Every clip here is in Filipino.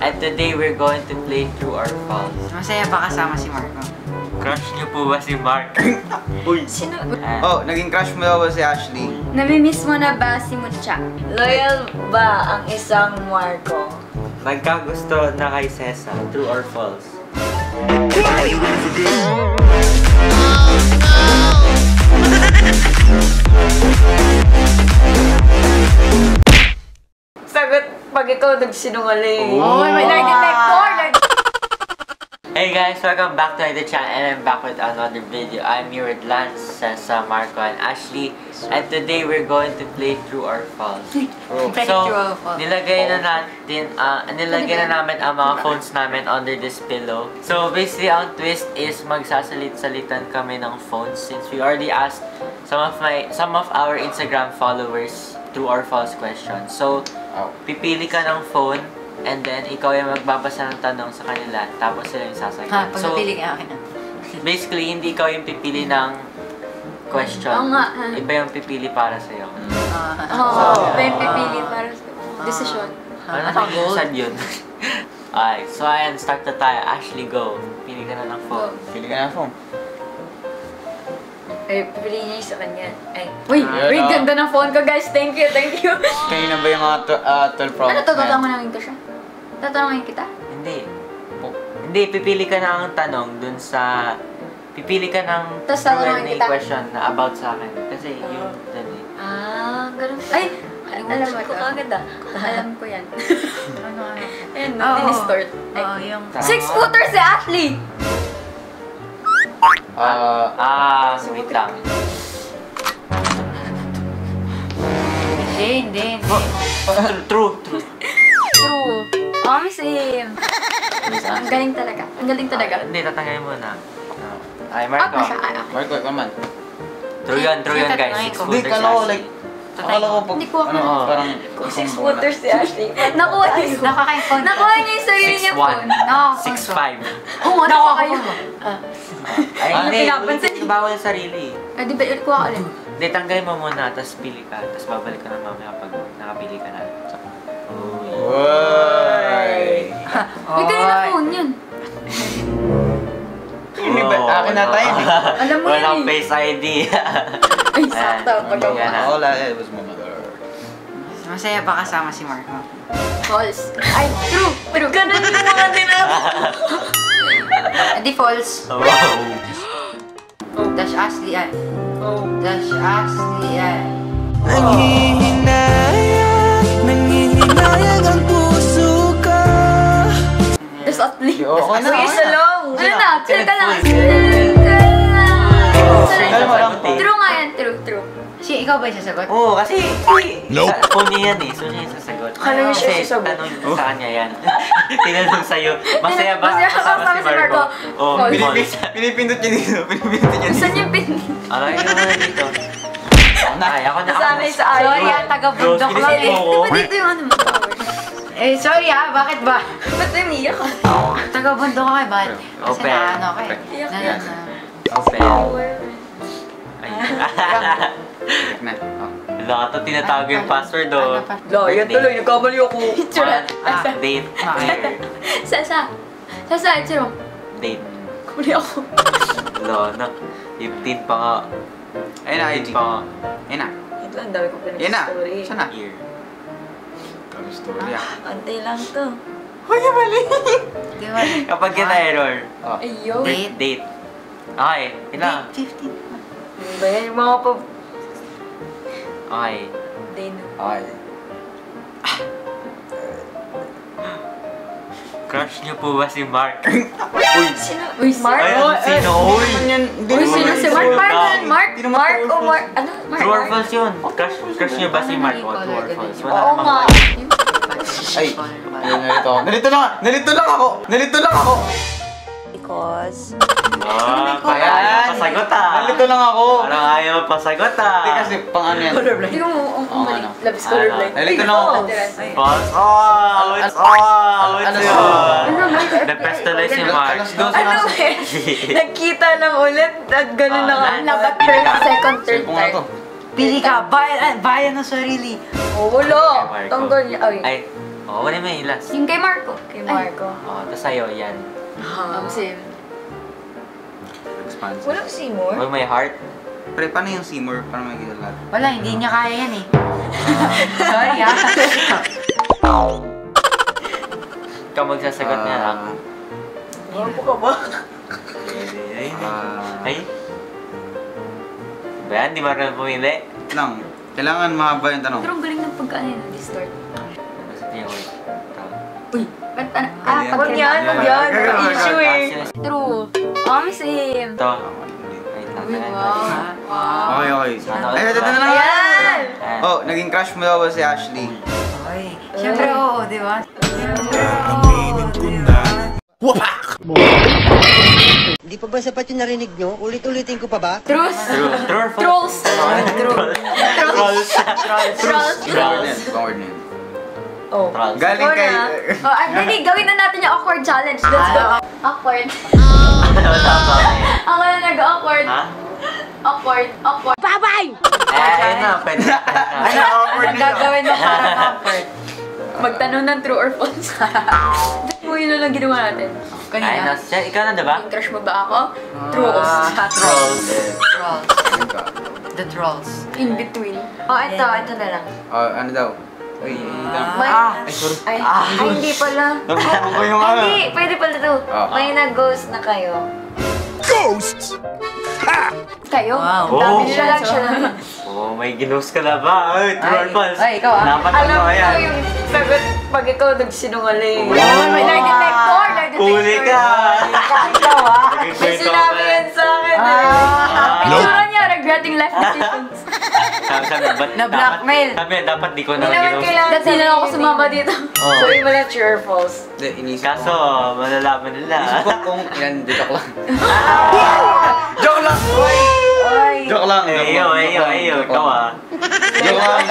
And today we're going to play True or False. Masaya ba kasama si Marco? Crush niyo po ba si Marco? Uy! Sino? Oh, naging crush mo ba si Ashley? Namimiss mo na ba si Mutya? Loyal ba ang isang Marco? Magkagusto na kay Cessa. True or False? Sagot pag ikaw nagsinungaling. Oh, may like Hey guys, welcome back to the channel, and I'm back with another video. I'm here with Lance, Cessa, Marco, and Ashley. And today we're going to play True or False. So, nilagay na namin ang mga phones namin under this pillow. So, basically, ang twist is magsasalit-salitan kami ng phones since we already asked some of our Instagram followers True or False questions. So, pipili ka ng phone, and then ikaw yung magbabasa ng tanong sa kanila, tapos sila yung sasagot. Ha, pag napili ka akin na. Basically, hindi ikaw yung pipili ng question. Oo nga. Iba yung pipili para sa'yo. Iba yung pipili para sa'yo. Decision. Ano nang sad yun? Alright, so ayan, start na tayo. Ashley, go. Pili ka na ng phone. Pili ka na ng phone. Ay, pipili niya sa kanya. Ay. Uy! Uy, ganda ng phone ko, guys! Thank you, thank you! Kanina ba yung 12 Pro Max? Ano, tatanungin mo namin ito siya? Tatanungin kita? Hindi. Hindi, pipili ka ng tanong dun sa... Pipili ka ng Q&A question na about sa akin. Kasi yung... Ah, ganun. Ay! Alam ko kagad ah. Alam ko yan. Ano? Ayun, dinistort. Six-footer si Ashley! Wait lang. Hindi. True. True. Oh, same. Ang galing talaga. Hindi, tatanggalin mo na. Ay, Marco. Marco, ikaw man. True yan, guys. Six-footers si Ashley. Parang six-footers si Ashley. Nakuha niyo. Nakuha niyo yung sarili niya po. 6'1". 6'5". Nakuha kayo. Ay, hindi. Bawal yung sarili. Ay, di ba? Kuha ka ulit. Hindi, tanggalin mo muna. Tapos pili ka. Tapos babalik ka na mamaya pag nakapili ka na. Uy! May ganyan na phone yun. Akin na tayo. Alam mo yun eh. Walang face ID. Ay, sakto. Wala eh. Basta mo mag-alala. Masaya ba kasama si Marco? False. Ay, true! Pero ganun yung mga tinapos. Hindi, false. Dash Ashley ay. Dash Ashley ay. Nangihinayang ang puso ka. Dash Ashley. Dash Ashley. Ano na? Chill ka lang. True nga yan. True. Kasi ikaw ba yung sasagot? Oo, kasi phone niya yan eh. So niya yung sasagot. Ano siya sasagot? Tanong sa kanya yan. Tinanong sa'yo, masaya ba kasama si Marco? Oo, pinipindot niya dito. Saan niya pindot? Ano, ikaw na dito. Ako na. Sorry ha, taga-bundok lang eh. Diba dito yung ano mo? Eh, sorry ha, bakit ba? Ba't umiyak ka? Taga-bundok ka kay Bad. Kasi na ano ka eh. Open. Wala ka ito, tinatawag yung password o. Wala, yan tuloy, nagkamali ako. Date. Sasa, it's wrong. Date. Kuli ako. Wala, anak. 15 pa nga. Ayun na, ID. Ito lang, dami kong pinag-story. Ayun na, here. Kami story ah. Antay lang to. Huwag yung mali. Kapag yun na error. Ayun. Date. Okay, yun lang. Date 15. Ano ba yan? Yung mga pa... Okay. Okay. Crush niyo po ba si Mark? Uy! Mark? Sino? Sino si Mark? Mark? Ano? True or false yun? Crush niyo ba si Mark? True or false? Oo nga! Ay! Nalito lang ako! Because... Kaya ayaw pasagot ah! Nalito lang ako! Parang ayaw pasagot ah! Hindi kasi pang ano yan? Colorblind. Hindi mo mali. Labis colorblind. Nalito lang ako! False? It's yun! The best to life si Mark. Ano eh? Nagkita lang ulit at gano'n na nga. Nabat third time. Pili ka! Bayan ang sarili! Oo, wala! Tanggal niya. Ay! Oh, wala may last. Yung kay Marco. Kay Marco. Oh, tapos sa'yo, yan. Same. Expansive. Walang Seymour? Wala may heart. Pero paano yung Seymour? Para magiging lahat? Wala, hindi niya kaya yan eh. Sorry ah. Ikaw magsasagot niya lang. Ano po ka ba? Ay. Ba yan? Di marunong pumili? Lang. Kailangan mahaba yung tanong. Pero ang galing ng pagkain na distort. Uy! Pag yan! Pag yan! Issue eh! True! Same! Ito! Okay, okay. Ay, ito na lang! Ayan! Oh, naging crush mo daw ba si Ashley? Ay! Siyempre oo, di ba? Wapak! Hindi pa ba sapat yung narinig nyo? Ulit-ulitin ko pa ba? Trolls! Trolls! Trolls! Trolls! Trolls! Oh, galing kay... Oh, I'm ready. Gawin na natin yung awkward challenge. Let's go. Awkward. Ako na nag-awkward. Awkward. Bye-bye! Ayun na, pwede na. Ano awkward nyo? Gagawin mo parang awkward. Magtanong ng true or false. Ba't yun lang ginawa natin? Kanina. Ikaw na, diba? Yung crush mo ba ako? Trolls. Trolls. Trolls. The trolls. In between. Oh, ito na lang. Oh, ano daw? Ay, hindi pala. Hindi, pwede pala ito. May nag-ghost na kayo. Ghosts! Ha! Kayo? Dami siya lang siya lang. Oo, may ginost ka na ba? Ay, true or false? Ay, ikaw ah. Alam ko yung sagot pag ikaw nagsinungaling. May lie-detector! Puli ka! Ikaw ah. May sinabi yan sa akin eh. Itura niya, regretting life decisions. Na-blackmail! Sabi, dapat di ko naman ginawa. Dati na ako sumama dito. So, yung wala true or false. Kaso, malalaman nila. Inisip ko kung yan, dito ko lang. Joke lang! Joke lang! Ayo, ikaw ah. Joke lang!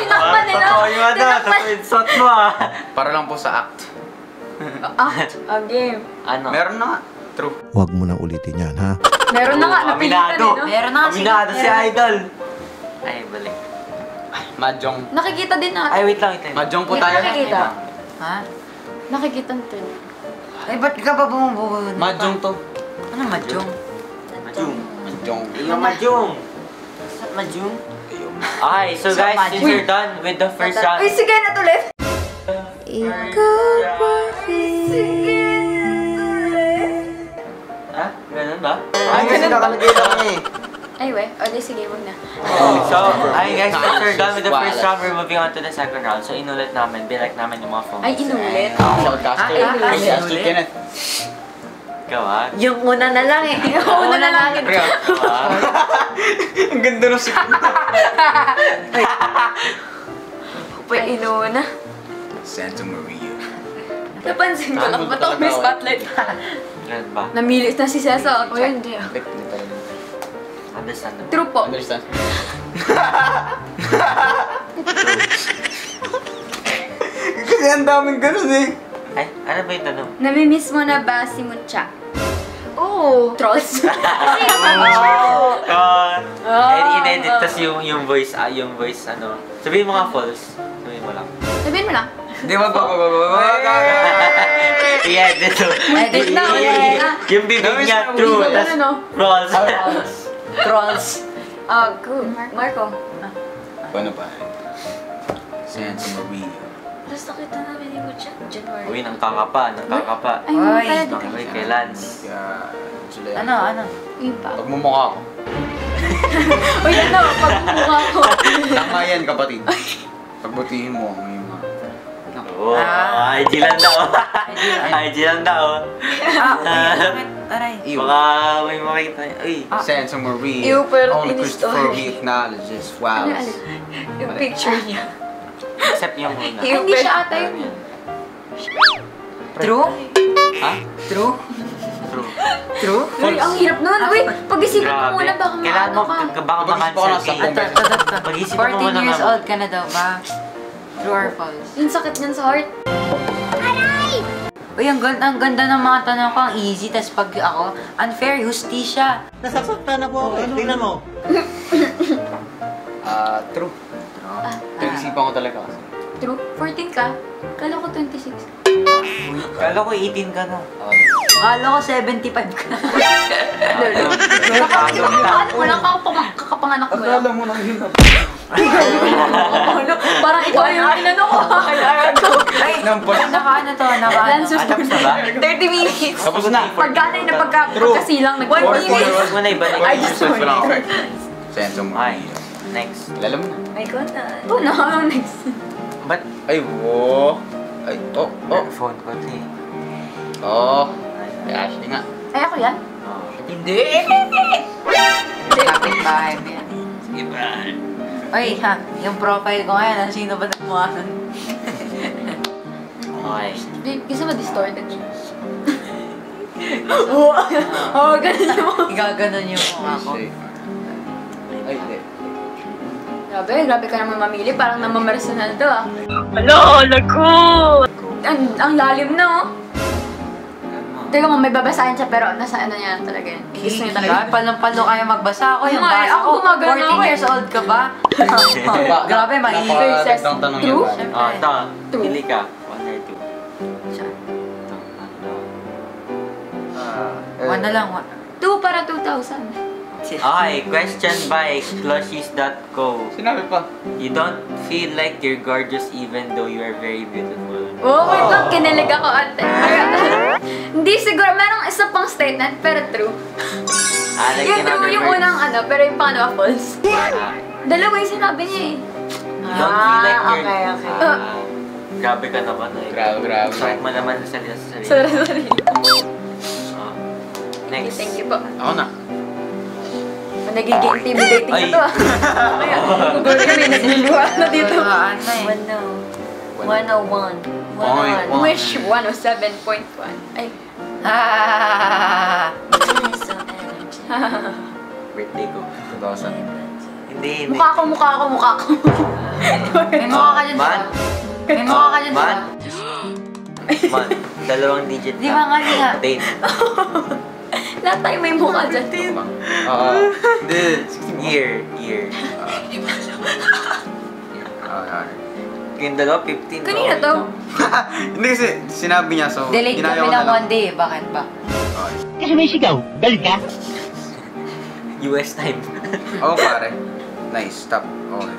Tinakpan nila! Totoo yung ano, totoo yung shot mo ah. Para lang po sa act. Act? Ang game? Ano? Meron na nga. True. Huwag mo nang ulitin yan ha. Meron na nga, napilitan eh, no? Meron na nga, aminado si Idol! Ay, balik. Ay, Mahjong. Nakikita din natin. Ay, wait lang. Mahjong po tayo. Nakikita. Ha? Nakikita natin. Ay, ba't ka ba bumubuhod? Mahjong to. Ano Mahjong? Mahjong. Ayaw Mahjong. Saan Mahjong? Okay, so guys, since you're done with the first round. Uy, sige na tuloy! Ikaw pa rin. Ganun ba? Ay, ganun ba? Anyway, okay, sige, huwag na. So, ayun guys, since we're done with the first round, we're moving on to the second round. So, inulit namin, binalik namin yung mga phones. Ay, inulit? Inulit? Ikaw ah? Yung una na lang eh. Yung una na lang eh. Ang ganda ng siya. Pwede inuna. Santa Maria. Napansin ko lang ba ito? May spotlight na. Namilis na si Cessa. O yun, hindi ah. Understand naman. True po. Understand. Kasi ang daming ganun eh. Ay, ano ba yung tanong? Namimiss mo na ba si Mutya? Oo. Trolls. Kasi yung in-edit tas yung voice, ano. Sabihin mo nga false. Sabihin mo lang. Di ba? Yeah, dito. Edit na ulit. Yung bibig niya, true. Tapos, trolls. Trolls. Oh, cool. Marco. Paano pa? Santa Maria. Tapos nakita namin ni Mutya. January. Uy, nang kakapa. Ay, kay Lance. Ano? Yung pa. Pagmumukha ko. Uy, ano? Pagmumukha ko. Tama yan, kapatid. Pagbutihin mo ang iyong mga. Oo, IG lang daw. Aray. Baka may makita niya. Uy. Santa Maria, only Christopher we acknowledges. Wow. Yung picture niya. Except yung muna. Hindi siya ata yun. True? Ha? True? Uy, ang hirap nun. Uy, pag-isipin mo muna baka maano ka. Baka makansel ka. 14 years old ka na daw ba? True or false? Yung sakit niyan sa heart. Aray! Uy, ang ganda ng mga tanong ko. Ang easy. Tapos pag ako, unfair, hustisya. Nasasaktan na po. Tingnan mo. True. Nag-isipan ko talaga kasi. True? 14 ka? Kala ko 26. Kala ko 18 ka na. Kala ko 75 ka na. Wala ka kakapanganak mo. Akala mo lang yun. Parang ito yung inano ko. Ay, nakaan na to. Nakaan na. 30 minutes. Tapos na. Pagkanay na pagkasilang. 1 minute. I just want it. Senso mo. Next. Lala mo na. Ay, ko na. Ito na. Next. Ba't? Ay, wo. Ay, to. Phone ko na eh. Oo. Ay, Ashley nga. Ay, ako yan? Hindi. Hindi. Kapit bahay mo yan. Sige ba? Oy, ha. Yung profile ko ngayon, ang sino ba nagmuhan? Okay. Kasi ma-distorted yun. Oo, ganun yung mga. Igaganon yung mga ko. Ay, hindi. Grabe, grabe ka naman mamili. Parang namamarsanan to ah. Hello, lagot! Ang lalim na oh. Teka mo, may babasahin siya pero nasa ano niya talaga yun. Gusto niya talaga. Paano kaya magbasa ako? Yung basa ko, 14 years old ka ba? Grabe, maigil. True? Ito, pili ka. 1 or 2? Siya. One na lang. 2 para 2,000. Okay, question by Clushies.co. Sinabi pa. You don't feel like you're gorgeous even though you are very beautiful. Oh my God, kinilig ako ate. Hindi siguro, merong isa pang statement, pero true. Yung true yung unang ano, pero yung pangalawa false. Dalawa yung sinabi niya eh. Don't feel like you're... Okay. Grabe ka naman eh. Grabe. Sakit mo naman sa sarili. Next. Thank you po. Ako na. Nagiging intimidating na to ah. Kaya, gugulo kami, nagluluhan na dito. 101. Wish 107.1. Ay. So energy. Birthday ko. 2000. Hindi. Mukha ko. May mukha ka dyan siya. Man. Dalawang digit ka. Di ba nga niya? Date. Lahat tayo may mukha dyan. Year. Yung dalawa, 15. Kanina to? Hindi kasi sinabi niya, so delayed kami ng 1 day eh. Bakit ba? Kasi may sigaw. Balik ka. US time. Oo pare. Nice. Stop. Okay.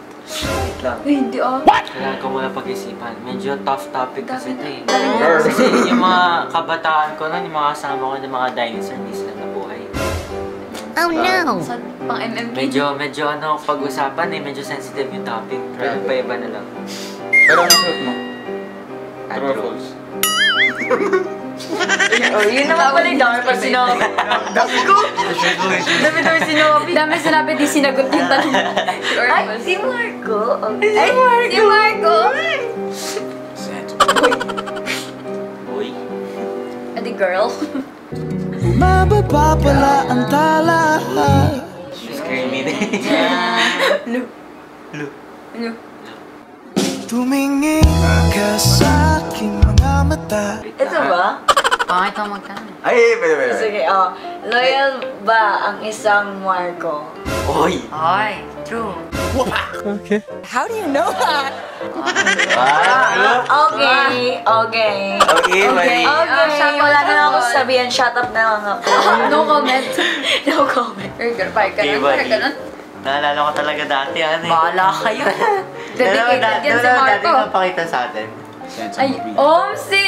Wait lang. Hindi ako. Kailangan ko muna pag-isipan. Medyo tough topic kasi ito eh. Kasi yung mga kabataan ko nun, yung mga kasama ko ng mga dinosaur, hindi sila nabuhay. Oh no! Pang MMK? Medyo ano, pag-usapan eh, medyo sensitive yung topic. Pero paiba na lang. Pero ang suot mo? Truffles. Yun naman pala yung dami pa sinabi. Dami sinabi, di sinagot yung tanong. Ay, si Marco. Si Marco. Boy. Adi girl. Bumababa pala ang talahan. Scare me din. Lu. Tumingin ka sa aking mga mata. Ito ba? Pangit ako magtanong. Ay, pwede. Sige, loyal ba ang isang Marco? Oy! True. Okay. How do you know that? Okay. Wala na ako sabihin. Shut up na lang ako. No comment. Pahit ka lang. Naalala ko talaga dati. Bahala kayo. Dedicated yan si Marco. Dati napakita sa atin. Ay, OMSI!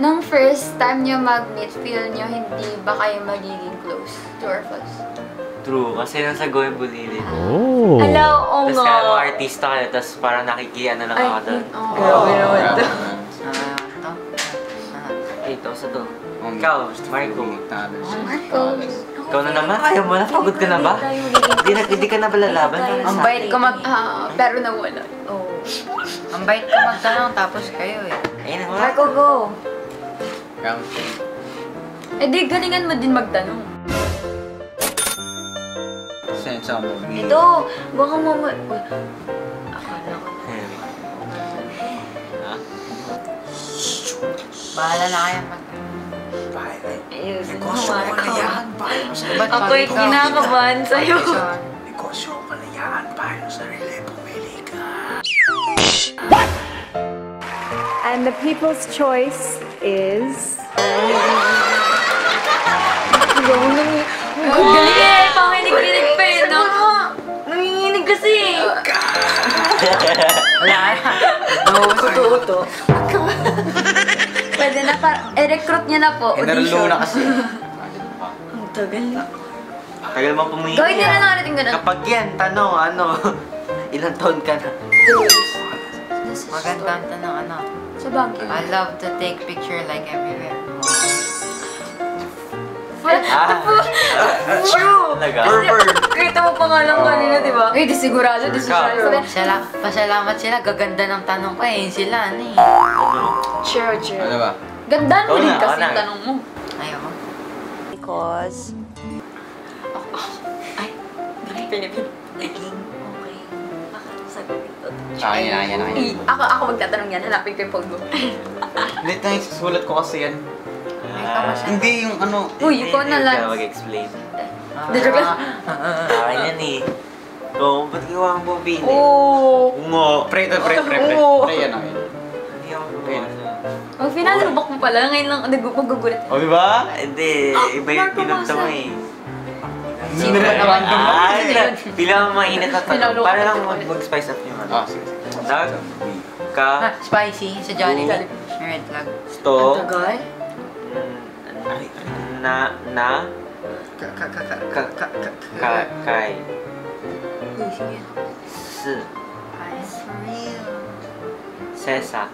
nung first time nyo mag-meet, feel nyo hindi ba kayo magiging close? True or false? True, kasi nasa Goy Bulili. Oh! Hello, oo nga! Tapos kaya ako artista ka na, tapos parang nakikian na lang ako doon. Oo, grabe naman to. Ito, sa doon. Ikaw, Marco. Marco. Ikaw na naman, ayaw mo na, pagod ka na ba? Hindi ka na ba lalaban? Ang bait ko mag... pero nawala. Oo. Ang bait ko magtanong, tapos kayo eh. Ayun ako. Marco, go! Eh di, galingan mo din magtanong. Sensa mo. Ito! Baka mo... Akala ko. Bahala na kayo pag... Negosyo ang kalayaan, bahay mo sarili. Ako'y kinakabahan sa'yo. Negosyo ang kalayaan, bahay mo sarili. Pumili ka. What? And the people's choice is... Ang galing eh! Panginig-inig pa yun, no? Nanginginig kasi eh! Wala ka. Uto-uto. Pwede na parang, i-recruit niya na po. Audition. Na kasi. Ang tagal na. Tagal mo pumili. Gawin nila na natin ganun. Kapag yan, tanong, ano, ilang taon ka na? Magandang tanong, ano? Sa bagay. I love to take picture like everywhere. True! Kita mo pa nga lang kanina, di ba? Eh, disigurado, disigurado. Pasalamat sila, gaganda ng tanong ko eh. Sila, ano eh. Sure, sure. Ano ba? Gandaan mo din kasi yung tanong mo. Ayoko. Because... Ay, Pilipino. Naging okay. Makasagot dito. Ayan. Ako magtatanong yan. Hanapin ko yung phone mo. Late na yung susulat ko kasi yan. Hindi yung ano... Uy, ikaw na lang. Hindi ka mag-explain. Dito ka? Akin yan eh. Oo, ba't iwa ang bobin eh? Oo! Ungo! Pre. Pre, yan ako yun. Hindi ako gumawa na. Ang finalubak mo pala, ngayon lang nagpagugulat. O, diba? Hindi, iba yung pinagta mo eh. Sino ba naman? Pila mo mainit na tanong. Para lang mag-spice up yung ano. Dag, ka... Spicy, sa Johnny. Red flag. Sto. Ang tagay? Na kai si Cessa.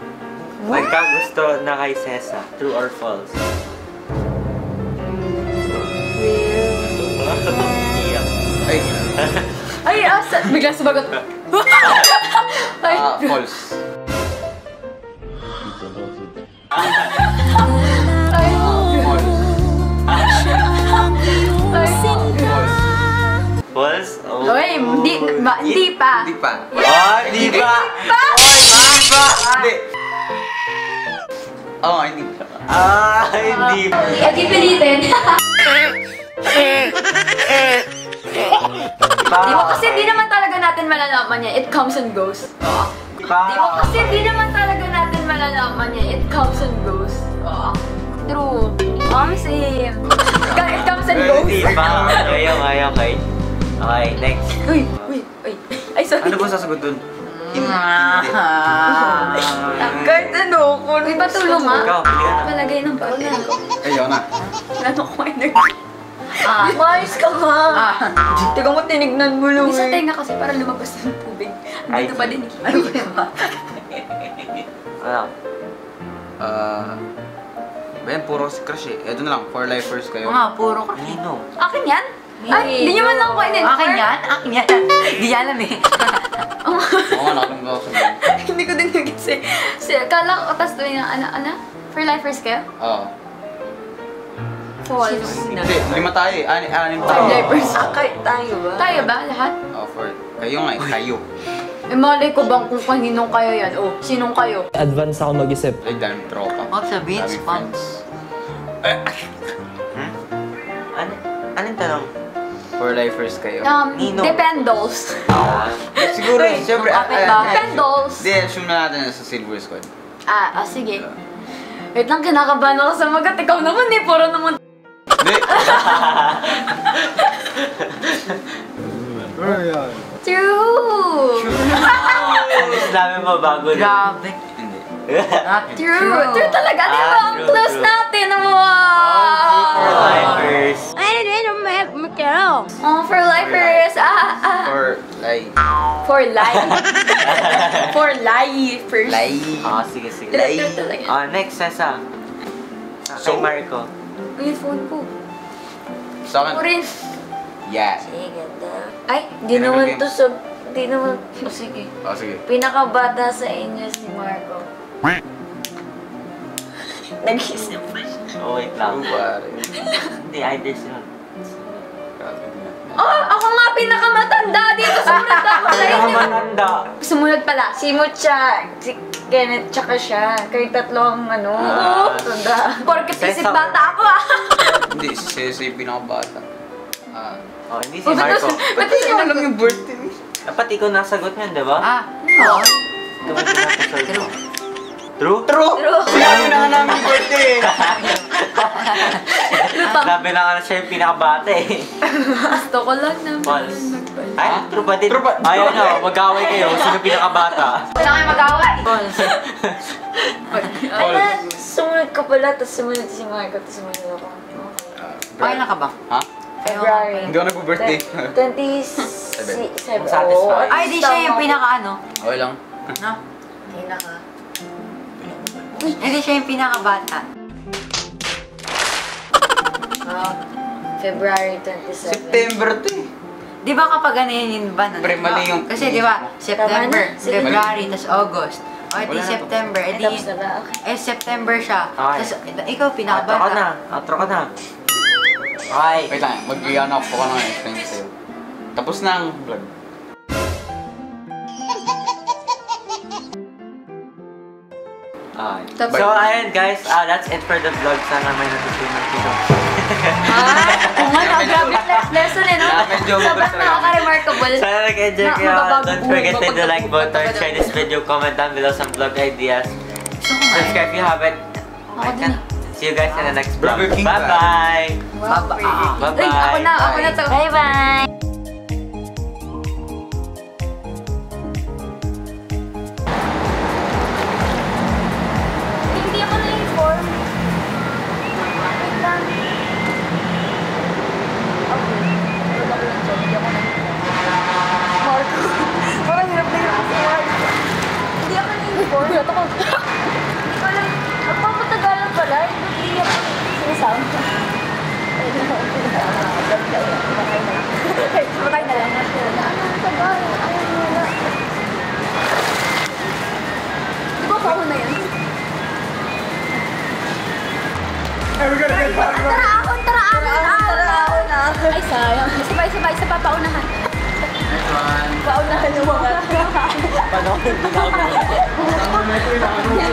Nagkagusto na kay Cessa. True or false? Ay, asa bigla sumagot. False. False? Oy, hindi pa. Hindi pa. Oh, hindi pa. Hindi pilitin. Di mo kasi di naman talaga natin malalaman niya. It comes and goes. Di mo kasi di naman talaga natin malalaman niya. It comes and goes. True. Same. It comes and goes. Okay. Okay, next. Uy. Ay, sorry. Ano ba sasagot dun? Kahit ano ko. Uy, ba tulong ha? Palagay ng pagkain ko. Ayaw na. Ano ko energy? Mayos ka nga. Tiga mo, tinignan mo lang eh. Isa tayo na kasi para lumabas ng tubig. Dito pa din. Ano ba? Ano? Ba yan, puro crush eh. Doon na lang, for lifers kayo. Puro crush. Nino. Akin yan? Ay, hindi naman lang ko in-infer. Akin yan. Hindi yan alam eh. Oo, natin ba ako sabihin? Hindi ko din naging siya. Kala ko, tapos doon yung ano? For lifers kayo? Oo. False. Hindi, lima tayo eh. Anim tayo. For lifers. Tayo ba? Tayo ba? Lahat? Oo, for kayo nga eh. Kayo. Eh, malay ko bang kung kaninong kayo yan? O, sinong kayo? Advance ako mag-isip. Ay, daming tropa. What's a beach? Pants. Anong tanong? For lifers kayo? Dependos. Siguro, siyempre. Dependos. Hindi, assume na natin sa silver squad. Sige. Wait lang, kinakabahan ako sa magat. Ikaw naman eh, puro naman. Hindi. True! Mas dami mabago na. Grabe. Hindi. True. True talaga. Di ba? Ang close natin. For lifers. For life. For lifers. Oh, sige, sige. True talaga. Next, Cessa. Kay Marco. May phone po. Sa akin? Yeah. Sige, ay, di naman oh, sige. Oh, sige. Pinakabata sa inyo si Marco. Nag-isip pa siya. Oh, wait lang. Hindi, ideas yun. Oh, ako nga pinakamatanda dito. Sumunod ako sa inyo. Pinakamatanda. Sumunod pala. Si Mutya, si Kenneth, tsaka siya. Kayo tatlong ano. Tanda. Porket isip bata ako ah. Hindi, si pinakabata. Oh, hindi si Marco. Ba't hindi ko alam yung birthday niya? Dapat ikaw nasagot niyan, diba? Ah, oo. True? True! Sinabi na nga namin birthday eh! Sinabi na nga na siya yung pinakabata eh. Gusto ko lang namin nagpala. Ay, true ba din? Ayun na, mag-away kayo. Sino pinakabata? Wala kayo mag-away! Ay na, sumunod ko pala. Tapos sumunod si Marco. Tapos sumunod ako. Paano ka ba? Ha? February. Hindi ko nagpo-birthday. 27. Satisfied. Ay, di siya yung pinaka-ano. Okay lang. No? Pinaka. Hindi siya yung pinaka-bata. February 27. September to eh. Di ba kapag ganyan ba? Mali yung... Kasi di ba, September, February, tas August. O, di September. Eh, September siya. Tas ikaw pinaka-bata. Atro ka na. Ay! Wait lang, mag-i-unap ko ka ng explain sa'yo. Tapos na ang vlog. So, ayun guys, that's it for the vlog. Sana may natutunan dito. Ang grabe lesson eh, no? Sabang nakaka-remarkable. Sana nag-enjoy kayo. Don't forget to hit the like button, share this video, comment down below some vlog ideas. Subscribe if you haven't. See you guys in the next vlog. Bye-bye! Bye-bye! Uy! Ako na to! Bye-bye! Hindi ako na-inform. Wait lang. Okay. Hindi ako na-inform. Marco! Parang hirap na hirap siya. Hindi ako na-inform. Ito ko. Pagpapatagal pala, hindi ako sinasound. Tumatay na lang. Di ba ako na yan? Taraon. Ay, sayang. Sabay sa papaunahan. Paunahan yung mga. Paano? Paano?